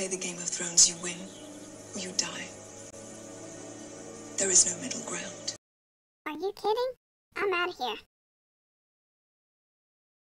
play the Game of Thrones, you win or you die. There is no middle ground. Are you kidding? I'm out of here.